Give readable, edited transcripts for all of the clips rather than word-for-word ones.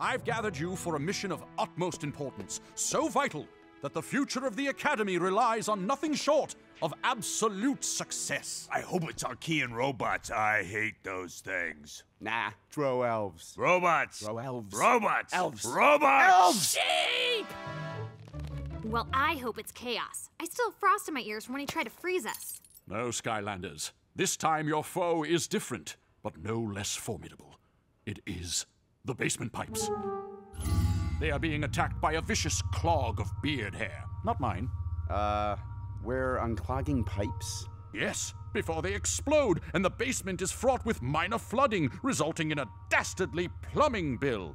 I've gathered you for a mission of utmost importance, so vital that the future of the Academy relies on nothing short of absolute success. I hope it's Arkeyan robots. I hate those things. Nah. Throw elves. Robots. Throw elves. Robots. Elves. Robots. Elves. Sheep! Well, I hope it's Chaos. I still have frost in my ears from when he tried to freeze us. No, Skylanders. This time your foe is different, but no less formidable. It is the basement pipes. They are being attacked by a vicious clog of beard hair. Not mine. We're unclogging pipes? Yes, before they explode, and the basement is fraught with minor flooding, resulting in a dastardly plumbing bill.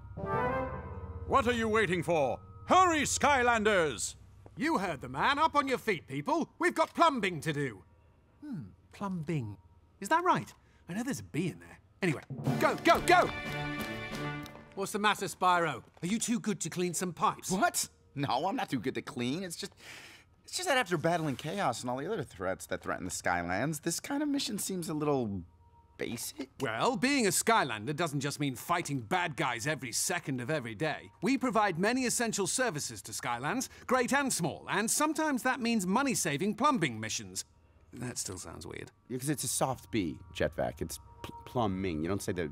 What are you waiting for? Hurry, Skylanders! You heard the man. Up on your feet, people. We've got plumbing to do. Plumbing. Is that right? I know there's a B in there. Anyway, go, go, go! What's the matter, Spyro? Are you too good to clean some pipes? What? No, I'm not too good to clean. It's just that after battling Chaos and all the other threats that threaten the Skylands, this kind of mission seems a little basic. Well, being a Skylander doesn't just mean fighting bad guys every second of every day. We provide many essential services to Skylands, great and small, and sometimes that means money-saving plumbing missions. That still sounds weird. Yeah, because it's a soft B, Jet-Vac. It's plumbing. You don't say the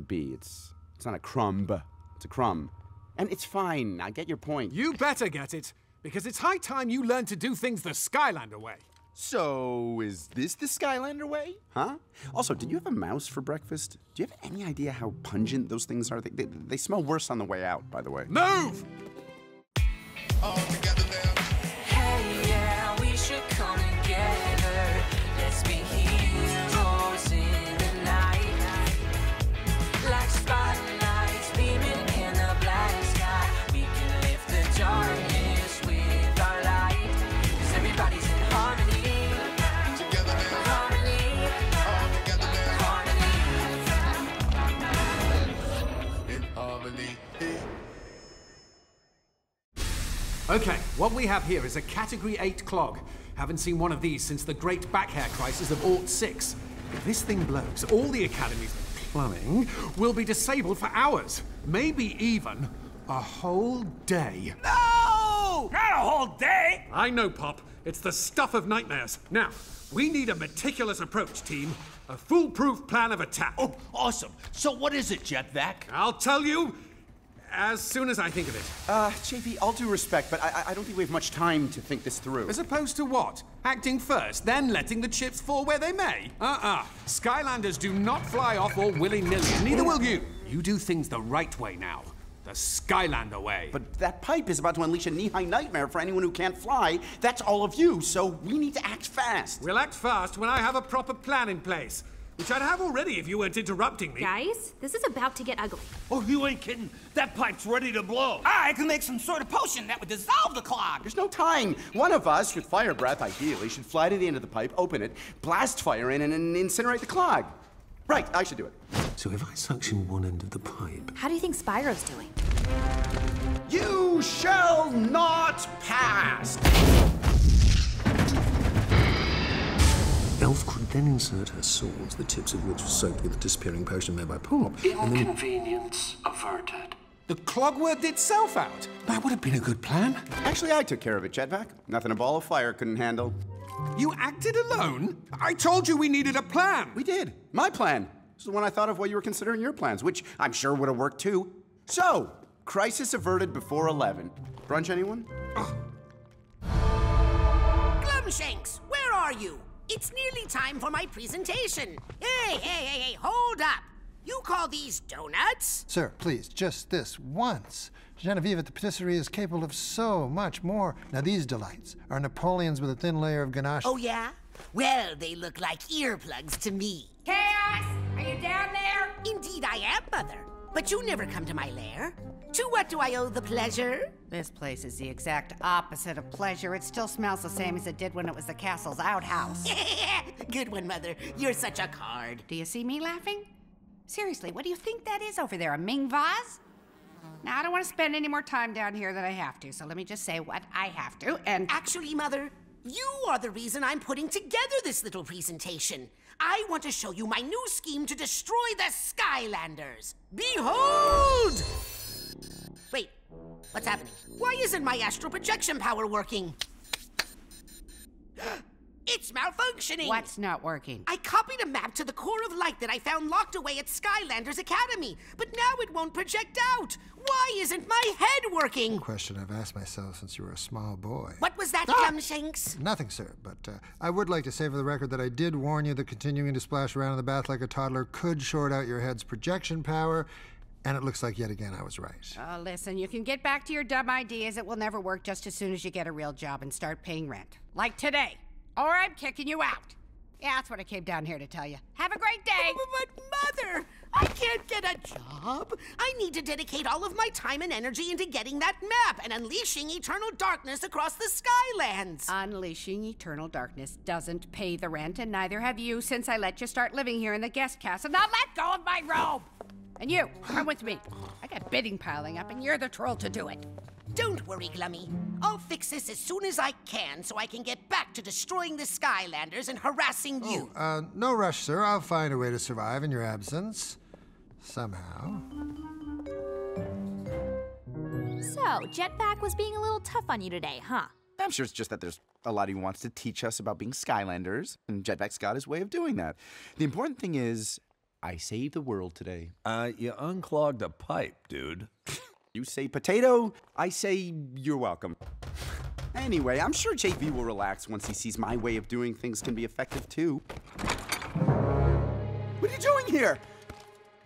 B. It's not a crumb. It's a crumb. And it's fine. I get your point. You better get it, because it's high time you learn to do things the Skylander way. So, is this the Skylander way? Huh? Also, did you have a mouse for breakfast? Do you have any idea how pungent those things are? They smell worse on the way out, by the way. Move! All together now. Hey, yeah, we should come together. Let's be heroes in the night. Like spotlights beaming in the black sky. We can lift the dark. Okay, what we have here is a Category 8 clog. Haven't seen one of these since the Great Back Hair Crisis of '06. If this thing blows, all the Academy's plumbing will be disabled for hours. Maybe even a whole day. No! Not a whole day! I know, Pop. It's the stuff of nightmares. Now, we need a meticulous approach, team. A foolproof plan of attack. Oh, awesome. So what is it, Jet-Vac? I'll tell you. As soon as I think of it. JV, all due respect, but I don't think we have much time to think this through. As opposed to what? Acting first, then letting the chips fall where they may? Skylanders do not fly off all willy-nilly, neither will you. You do things the right way now. The Skylander way. But that pipe is about to unleash a knee-high nightmare for anyone who can't fly. That's all of you, so we need to act fast. We'll act fast when I have a proper plan in place. Which I'd have already if you weren't interrupting me. Guys, this is about to get ugly. Oh, you ain't kidding. That pipe's ready to blow. I can make some sort of potion that would dissolve the clog. There's no time. One of us, with fire breath ideally, should fly to the end of the pipe, open it, blast fire in, and incinerate the clog. Right, I should do it. So if I suction one end of the pipe... How do you think Spyro's doing? You shall not pass! Elf could then insert her sword, the tips of which were soaked with the disappearing potion made by Pop. Inconvenience averted. The clog worked itself out. That would have been a good plan. Actually, I took care of it, Jet-Vac. Nothing a ball of fire couldn't handle. You acted alone? I told you we needed a plan. We did. My plan. This is the one I thought of while you were considering your plans, which I'm sure would have worked too. So, crisis averted before 11. Brunch, anyone? Ugh. Glumshanks, where are you? It's nearly time for my presentation. Hey, hold up. You call these donuts? Sir, please, just this once. Genevieve at the patisserie is capable of so much more. Now these delights are Napoleons with a thin layer of ganache. Oh, yeah? Well, they look like earplugs to me. Chaos, are you down there? Indeed I am, Mother. But you never come to my lair. To what do I owe the pleasure? This place is the exact opposite of pleasure. It still smells the same as it did when it was the castle's outhouse. Good one, Mother. You're such a card. Do you see me laughing? Seriously, what do you think that is over there, a Ming vase? Now, I don't want to spend any more time down here than I have to, so let me just say what I have to, and... Actually, Mother, you are the reason I'm putting together this little presentation. I want to show you my new scheme to destroy the Skylanders. Behold! What's happening? Why isn't my astral projection power working? It's malfunctioning! What's not working? I copied a map to the Core of Light that I found locked away at Skylanders Academy, but now it won't project out! Why isn't my head working? Question I've asked myself since you were a small boy. What was that, Glumshanks? Nothing, sir, but I would like to say for the record that I did warn you that continuing to splash around in the bath like a toddler could short out your head's projection power, and it looks like yet again I was right. Oh, listen, you can get back to your dumb ideas. It will never work just as soon as you get a real job and start paying rent. Like today. Or I'm kicking you out. Yeah, that's what I came down here to tell you. Have a great day! But Mother, I can't get a job. I need to dedicate all of my time and energy into getting that map and unleashing eternal darkness across the Skylands. Unleashing eternal darkness doesn't pay the rent, and neither have you since I let you start living here in the guest castle. Now let go of my robe! And you, come with me. I got bidding piling up, and you're the troll to do it. Don't worry, Glummy. I'll fix this as soon as I can, so I can get back to destroying the Skylanders and harassing you. Oh, no rush, sir. I'll find a way to survive in your absence. Somehow. So, Jet-Vac was being a little tough on you today, huh? I'm sure it's just that there's a lot he wants to teach us about being Skylanders, and Jet-Vac's got his way of doing that. The important thing is, I saved the world today. You unclogged a pipe, dude. You say potato, I say you're welcome. Anyway, I'm sure JV will relax once he sees my way of doing things can be effective too. What are you doing here?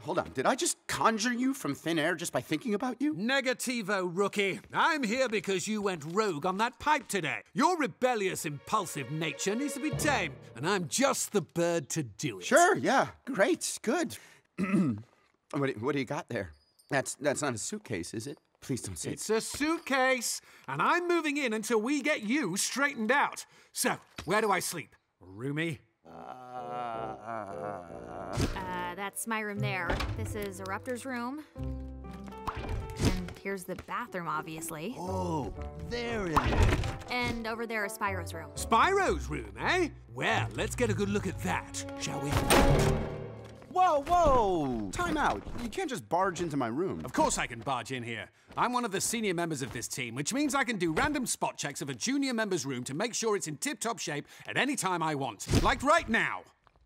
Hold on, did I just conjure you from thin air just by thinking about you? Negativo, rookie. I'm here because you went rogue on that pipe today. Your rebellious, impulsive nature needs to be tamed, and I'm just the bird to do it. Sure, yeah, great, good. What do you got there? That's not a suitcase, is it? Please don't say it's a suitcase, and I'm moving in until we get you straightened out. So, where do I sleep? Roomie? That's my room there. This is Eruptor's room. And here's the bathroom, obviously. Oh, there it is. And over there is Spyro's room. Spyro's room, eh? Well, let's get a good look at that, shall we? Whoa, whoa! Time out. You can't just barge into my room. Of course I can barge in here. I'm one of the senior members of this team, which means I can do random spot checks of a junior member's room to make sure it's in tip-top shape at any time I want. Like right now.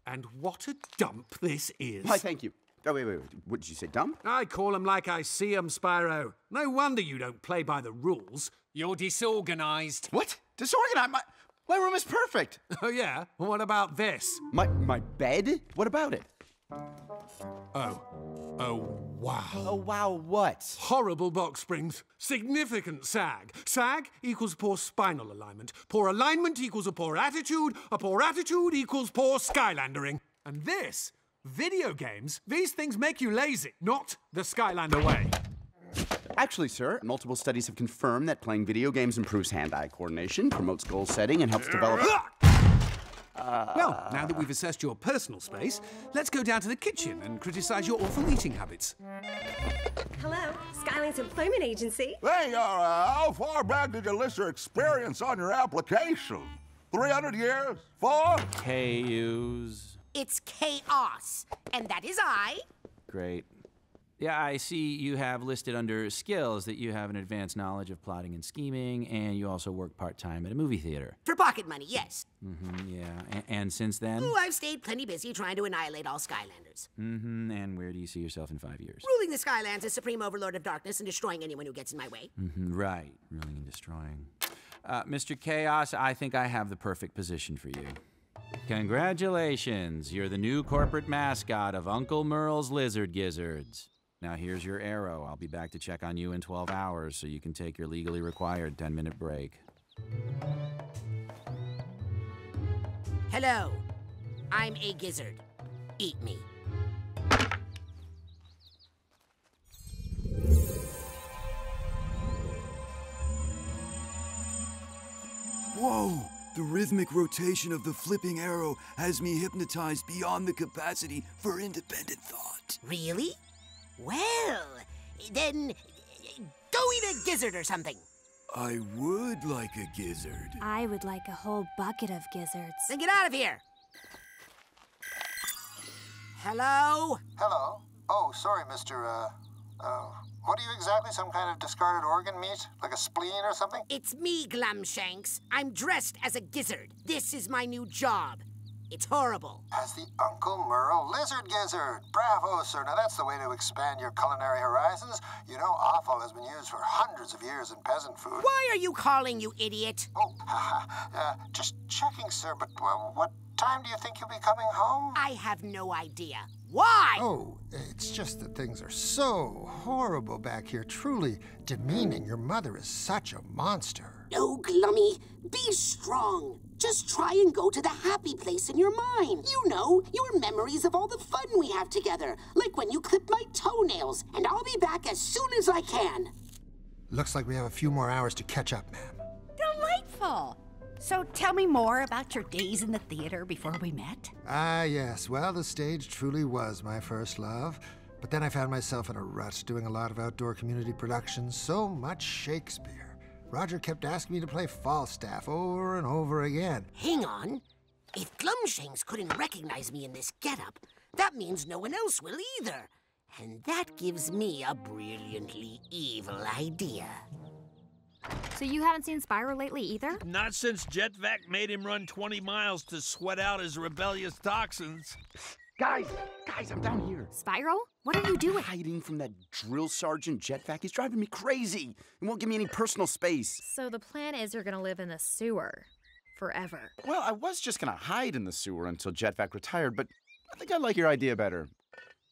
And what a dump this is. Why, thank you. Oh, wait. What did you say, dump? I call them like I see them, Spyro. No wonder you don't play by the rules. You're disorganized. What? Disorganized? My room is perfect. Oh, yeah? What about this? My bed? What about it? Oh, wow. Oh, wow, what? Horrible box springs. Significant sag. Sag equals poor spinal alignment. Poor alignment equals a poor attitude. A poor attitude equals poor Skylandering. And this, video games, these things make you lazy, not the Skylander way. Actually, sir, multiple studies have confirmed that playing video games improves hand-eye coordination, promotes goal setting, and helps develop... Well, now that we've assessed your personal space, let's go down to the kitchen and criticize your awful eating habits. Hello, Skyland's Employment Agency. Hey, how far back did you list your experience on your application? 300 years? 4? KUs. It's Chaos, and that is I. Great. Yeah, I see you have listed under skills that you have an advanced knowledge of plotting and scheming, and you also work part-time at a movie theater. For pocket money, yes. Yeah. And since then? Ooh, I've stayed plenty busy trying to annihilate all Skylanders. And where do you see yourself in 5 years? Ruling the Skylands as Supreme Overlord of Darkness and destroying anyone who gets in my way. Right. Ruling and destroying. Mr. Chaos, I think I have the perfect position for you. Congratulations. You're the new corporate mascot of Uncle Merle's Lizard Gizzards. Now here's your arrow. I'll be back to check on you in 12 hours so you can take your legally required 10-minute break. Hello. I'm a gizzard. Eat me. Whoa! The rhythmic rotation of the flipping arrow has me hypnotized beyond the capacity for independent thought. Really? Well, then, go eat a gizzard or something. I would like a gizzard. I would like a whole bucket of gizzards. Then get out of here. Hello? Hello. Oh, sorry, Mr. What are you exactly, some kind of discarded organ meat? Like a spleen or something? It's me, Glumshanks. I'm dressed as a gizzard. This is my new job. It's horrible. As the Uncle Merle's lizard gizzard. Bravo, sir. Now that's the way to expand your culinary horizons. You know, offal has been used for hundreds of years in peasant food. Why are you calling, you idiot? Oh, just checking, sir, but what time do you think you'll be coming home? I have no idea. Why? Oh, it's just that things are so horrible back here. Truly demeaning. Your mother is such a monster. No, Glummy. Be strong. Just try and go to the happy place in your mind. You know, your memories of all the fun we have together. Like when you clipped my toenails. And I'll be back as soon as I can. Looks like we have a few more hours to catch up, ma'am. Delightful. So tell me more about your days in the theater before we met. Ah, yes. Well, the stage truly was my first love. But then I found myself in a rut doing a lot of outdoor community productions, so much Shakespeare. Roger kept asking me to play Falstaff over and over again. Hang on. If Glumshanks couldn't recognize me in this getup, that means no one else will either. And that gives me a brilliantly evil idea. So you haven't seen Spyro lately either? Not since Jet-Vac made him run 20 miles to sweat out his rebellious toxins. Guys, I'm down here. Spyro, what are you doing? Hiding from that drill sergeant Jet-Vac. He's driving me crazy. He won't give me any personal space. So the plan is you're gonna live in the sewer forever. Well, I was just gonna hide in the sewer until Jet-Vac retired, but I think I like your idea better.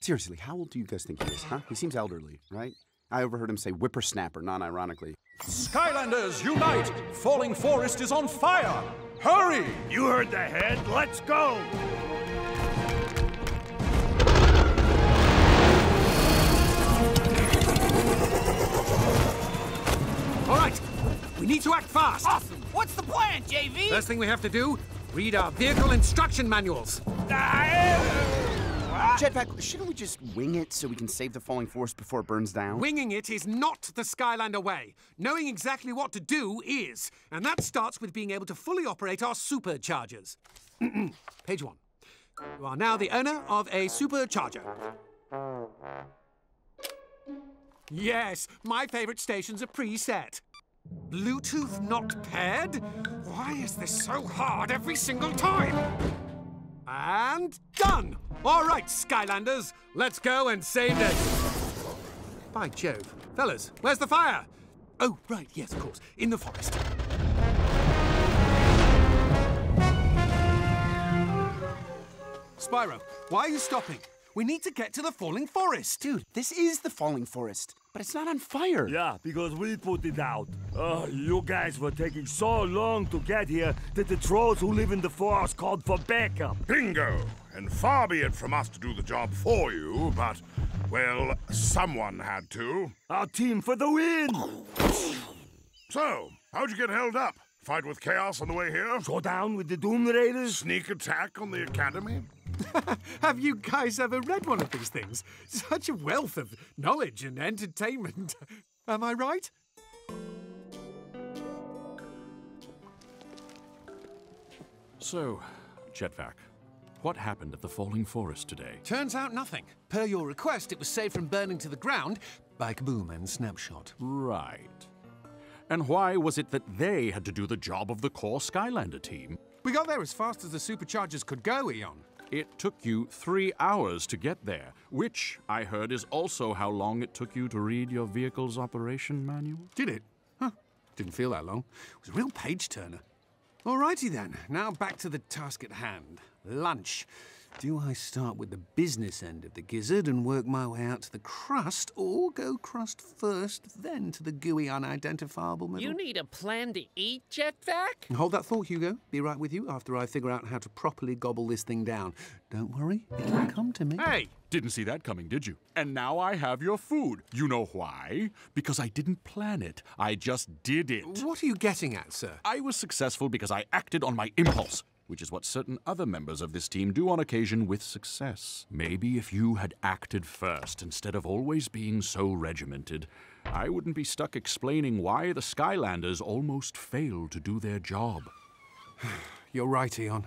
Seriously, how old do you guys think he is, huh? He seems elderly, right? I overheard him say whippersnapper, non-ironically. Skylanders, unite! Falling Forest is on fire! Hurry! You heard the head, let's go! All right, we need to act fast. Awesome! What's the plan, JV? First thing we have to do, read our vehicle instruction manuals. Jet-Vac, shouldn't we just wing it so we can save the Falling Forest before it burns down? Winging it is not the Skylander way. Knowing exactly what to do is. And that starts with being able to fully operate our superchargers. Page 1. You are now the owner of a supercharger. Yes, my favorite stations are preset. Bluetooth not paired? Why is this so hard every single time? And done! All right, Skylanders, let's go and save it. By Jove. Fellas, where's the fire? Oh, right, yes, of course. In the forest. Spyro, why are you stopping? We need to get to the Falling Forest. Dude, this is the Falling Forest, but it's not on fire. Yeah, because we put it out. You guys were taking so long to get here that the trolls who live in the forest called for backup. Bingo! And far be it from us to do the job for you, but, well, someone had to. Our team for the win! So, how'd you get held up? Fight with Chaos on the way here? Showdown with the Doom Raiders? Sneak attack on the Academy? Have you guys ever read one of these things? Such a wealth of knowledge and entertainment. Am I right? So, Jet-Vac, what happened at the Falling Forest today? Turns out nothing. Per your request, it was saved from burning to the ground by Kaboom and Snapshot. Right. And why was it that they had to do the job of the core Skylander team? We got there as fast as the superchargers could go, Eon. It took you 3 hours to get there, which, I heard, is also how long it took you to read your vehicle's operation manual. Did it? Huh. Didn't feel that long. It was a real page-turner. All righty then, now back to the task at hand. Lunch. Do I start with the business end of the gizzard and work my way out to the crust, or go crust first, then to the gooey, unidentifiable middle? You need a plan to eat, Jet-Vac? Hold that thought, Hugo. Be right with you after I figure out how to properly gobble this thing down. Don't worry, it'll come to me. Hey! Didn't see that coming, did you? And now I have your food. You know why? Because I didn't plan it. I just did it. What are you getting at, sir? I was successful because I acted on my impulse, which is what certain other members of this team do on occasion with success. Maybe if you had acted first instead of always being so regimented, I wouldn't be stuck explaining why the Skylanders almost failed to do their job. You're right, Eon.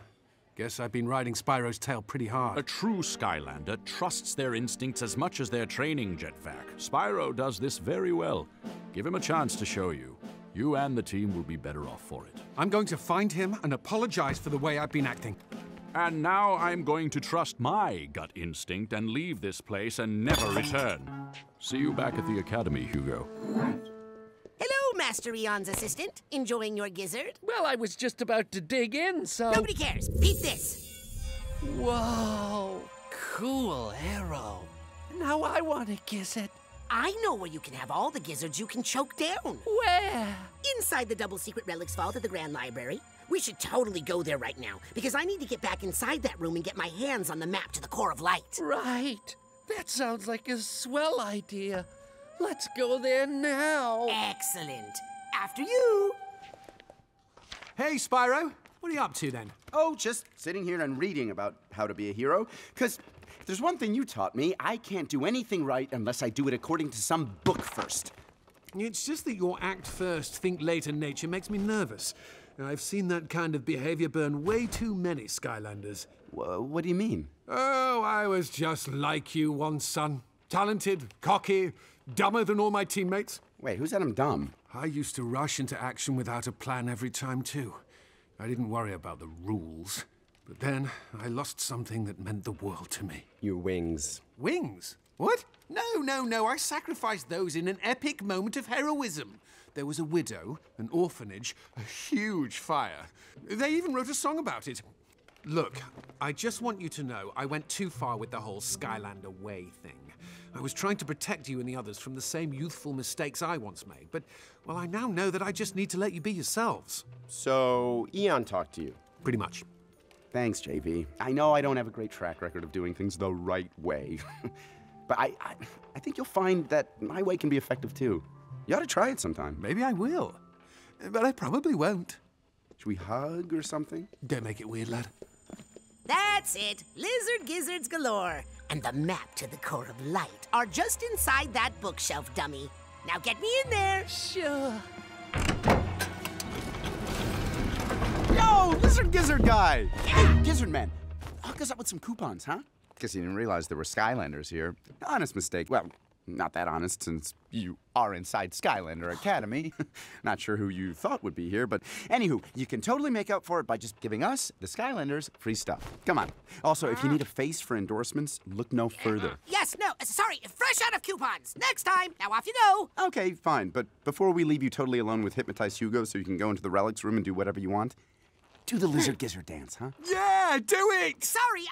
Guess I've been riding Spyro's tail pretty hard. A true Skylander trusts their instincts as much as their training, Jet-Vac. Spyro does this very well. Give him a chance to show you. You and the team will be better off for it. I'm going to find him and apologize for the way I've been acting. And now I'm going to trust my gut instinct and leave this place and never return. See you back at the Academy, Hugo. Hello, Master Eon's assistant. Enjoying your gizzard? Well, I was just about to dig in, so... Nobody cares. Peep this. Whoa. Cool arrow. Now I want to kiss it. I know where you can have all the gizzards you can choke down. Where? Inside the Double Secret Relics Vault at the Grand Library. We should totally go there right now, because I need to get back inside that room and get my hands on the map to the Core of Light. Right. That sounds like a swell idea. Let's go there now. Excellent. After you. Hey, Spyro. What are you up to, then? Oh, just sitting here and reading about how to be a hero, because... if there's one thing you taught me, I can't do anything right unless I do it according to some book first. It's just that your act first, think later nature makes me nervous. I've seen that kind of behavior burn way too many Skylanders. What do you mean? Oh, I was just like you once, son. Talented, cocky, dumber than all my teammates. Wait, who said I'm dumb? I used to rush into action without a plan every time, too. I didn't worry about the rules. But then, I lost something that meant the world to me. Your wings. Wings? What? No, I sacrificed those in an epic moment of heroism. There was a widow, an orphanage, a huge fire. They even wrote a song about it. Look, I just want you to know I went too far with the whole Skylander way thing. I was trying to protect you and the others from the same youthful mistakes I once made, but, well, I now know that I just need to let you be yourselves. So, Eon talked to you? Pretty much. Thanks, JP. I know I don't have a great track record of doing things the right way, but I think you'll find that my way can be effective too. You ought to try it sometime. Maybe I will, but I probably won't. Should we hug or something? Don't make it weird, lad. That's it. Lizard gizzards galore. And the map to the Core of Light are just inside that bookshelf, dummy. Now get me in there. Sure. Yo, lizard gizzard guy! Hey, gizzard man, hook us up with some coupons, huh? Guess you didn't realize there were Skylanders here. Honest mistake. Well, not that honest, since you are inside Skylander Academy. Not sure who you thought would be here, but anywho, you can totally make up for it by just giving us, the Skylanders, free stuff. Come on. Also, if you need a face for endorsements, look no further. Yes, no, sorry, fresh out of coupons. Next time, now off you go. Okay, fine, but before we leave you totally alone with Hypnotized Hugo so you can go into the relics room and do whatever you want, do the lizard gizzard dance, huh? Yeah, do it! Sorry,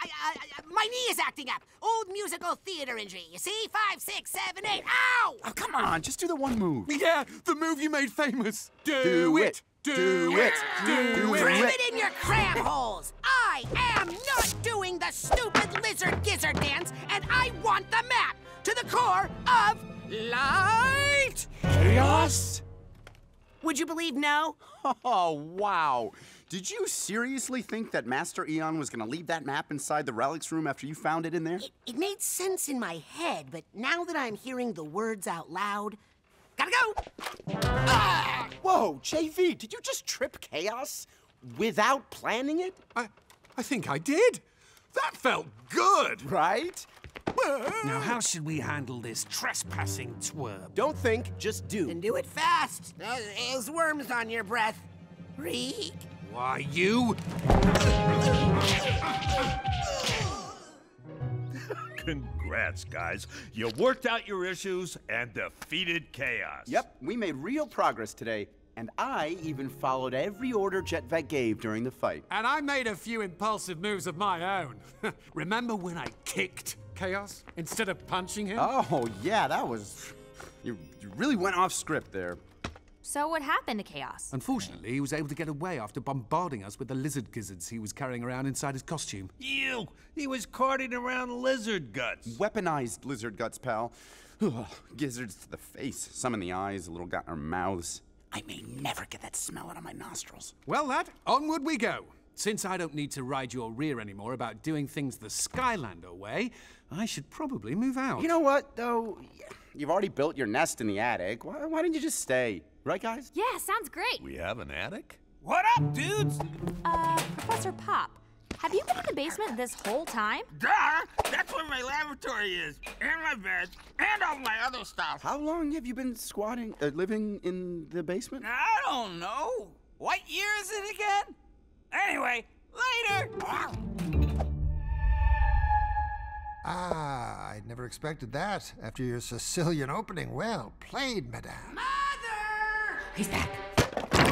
my knee is acting up. Old musical theater injury, you see? 5, 6, 7, 8, ow! Oh, come on, just do the one move. Yeah, the move you made famous. Do it, do it, do it. Cram it in your cram holes. I am not doing the stupid lizard gizzard dance, and I want the map to the Core of Light. Chaos? Would you believe no? Oh, wow. Did you seriously think that Master Eon was going to leave that map inside the relics room after you found it in there? It made sense in my head, but now that I'm hearing the words out loud, gotta go! Ah! Whoa, JV, did you just trip Chaos without planning it? I think I did. That felt good. Right? Now, how should we handle this trespassing twerp? Don't think, just do. And do it fast. There's worms on your breath. Reek. Why, you... Congrats, guys. You worked out your issues and defeated Chaos. Yep, we made real progress today. And I even followed every order Jet-Vac gave during the fight. And I made a few impulsive moves of my own. Remember when I kicked Chaos instead of punching him? Oh, yeah, that was... You really went off script there. So what happened to Chaos? Unfortunately, he was able to get away after bombarding us with the lizard gizzards he was carrying around inside his costume. Ew! He was carting around lizard guts. Weaponized lizard guts, pal. Gizzards to the face, some in the eyes, a little got in our mouths. I may never get that smell out of my nostrils. Well, lad, onward we go. Since I don't need to ride your rear anymore about doing things the Skylander way, I should probably move out. You know what, though? You've already built your nest in the attic. Why didn't you just stay? Right, guys? Yeah, sounds great. We have an attic? What up, dudes? Professor Pop, Have you been in the basement this whole time? Duh! That's where my laboratory is, and my bed, and all my other stuff. How long have you been squatting, living in the basement? I don't know. What year is it again? Anyway, later! Ah, I'd never expected that after your Sicilian opening. Well played, madame. Mother! He's back.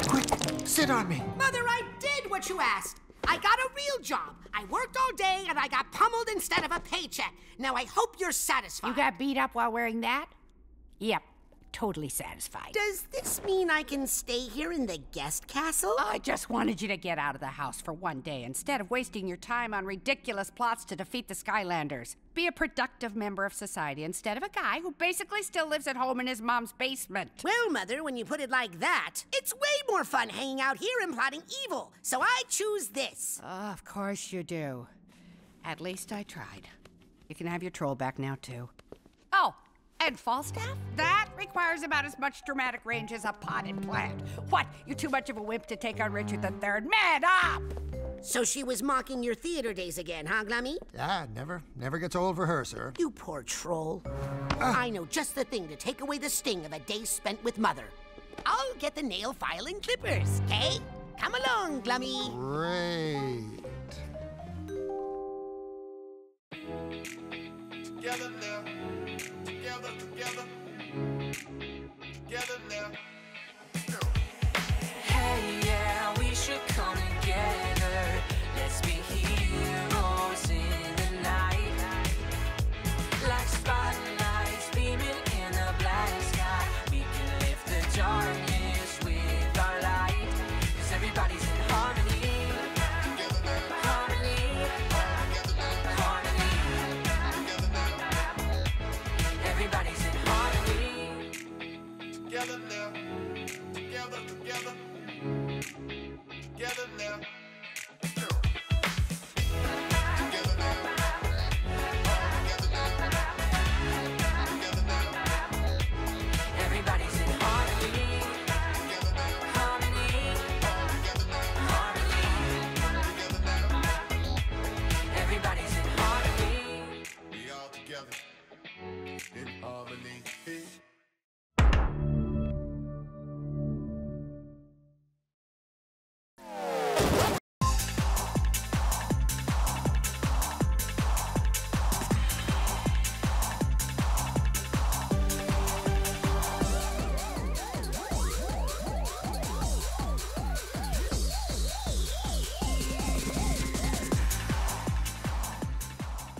Quick, sit on me. Mother, I did what you asked. I got a real job. I worked all day and I got pummeled instead of a paycheck. Now I hope you're satisfied. You got beat up while wearing that? Yep, totally satisfied. Does this mean I can stay here in the guest castle? I just wanted you to get out of the house for one day instead of wasting your time on ridiculous plots to defeat the Skylanders. Be a productive member of society instead of a guy who basically still lives at home in his mom's basement. Well, Mother, when you put it like that, it's way more fun hanging out here and plotting evil, so I choose this. Oh, of course you do. At least I tried. You can have your troll back now, too. Oh, and Falstaff? That requires about as much dramatic range as a potted plant. What? You're too much of a wimp to take on Richard III. Man up! So she was mocking your theater days again, huh, Glummy? Yeah, never gets old for her, sir. You poor troll. I know just the thing to take away the sting of a day spent with Mother. I'll get the nail file and clippers, okay? Come along, Glummy. Great. Together now. Together, together. Together now. Hey.